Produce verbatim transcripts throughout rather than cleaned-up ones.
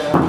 so.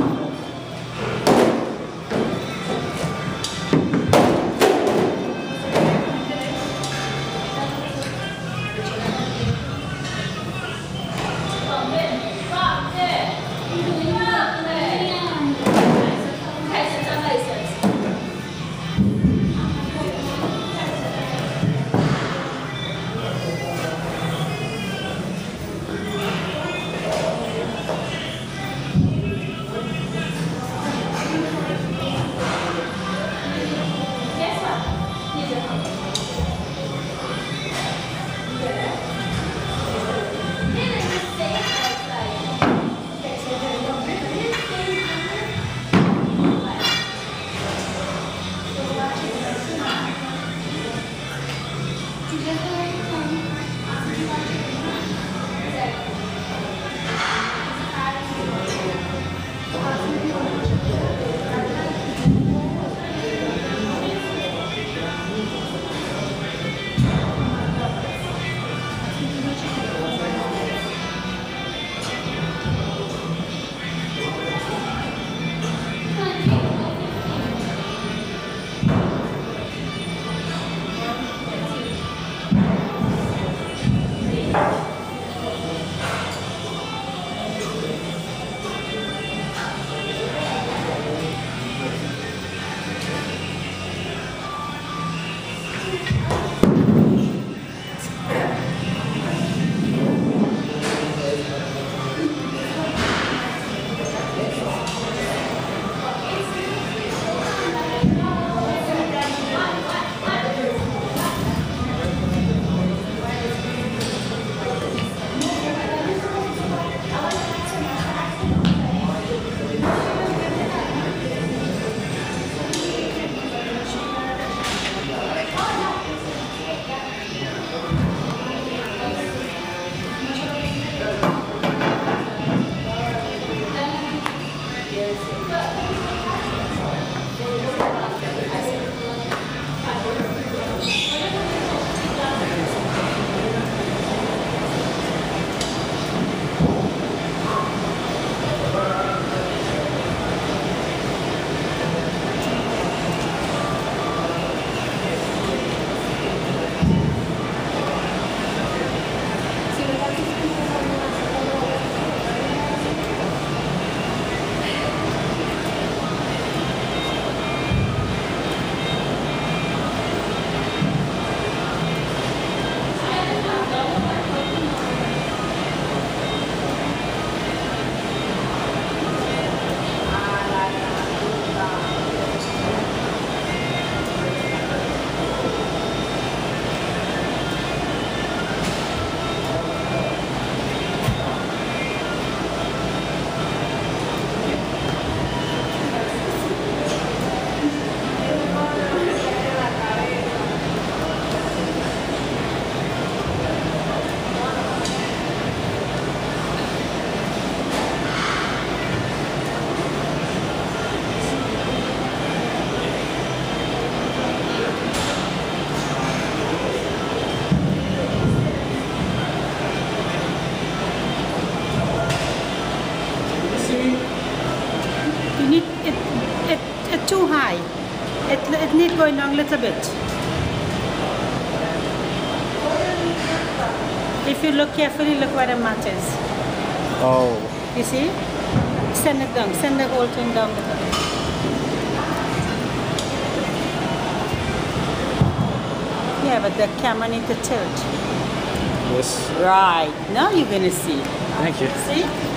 It needs going down a little bit. If you look carefully, look where the mat is. Oh. You see? Send it down. Send the whole thing down. Yeah, but the camera needs to tilt. Yes. Right. Now you're going to see. Thank you. See?